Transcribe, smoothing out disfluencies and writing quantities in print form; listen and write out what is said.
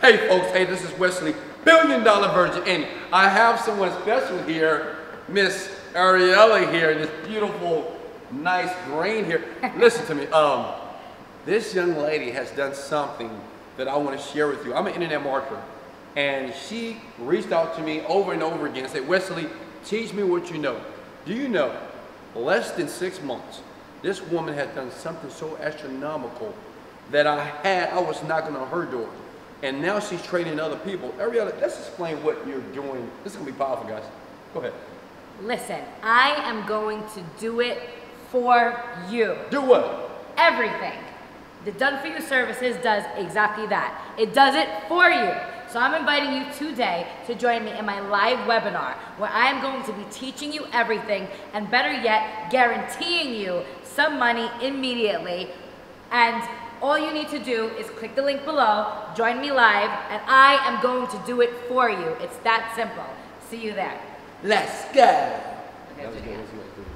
Hey folks, hey, this is Wesley, $1 Billion Virgin, and I have someone special here, Miss Ariella here, in this beautiful, nice green here. Listen to me, this young lady has done something that I want to share with you. I'm an internet marketer, and she reached out to me over and over again and said, Wesley, teach me what you know. Do you know, less than 6 months, this woman has done something so astronomical that I was knocking on her door. And now she's training other people. Ariella, let's explain what you're doing. This is gonna be powerful, guys. Go ahead. Listen, I am going to do it for you. Do what? Everything. The Done For You Services does exactly that. It does it for you. So I'm inviting you today to join me in my live webinar where I am going to be teaching you everything and better yet, guaranteeing you some money immediately. And all you need to do is click the link below, join me live, and I am going to do it for you. It's that simple. See you there. Let's go. Okay,